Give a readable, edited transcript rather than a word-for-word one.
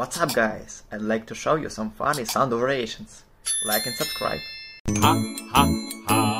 What's up guys, I'd like to show you some funny sound variations. Like and subscribe. Ha ha ha.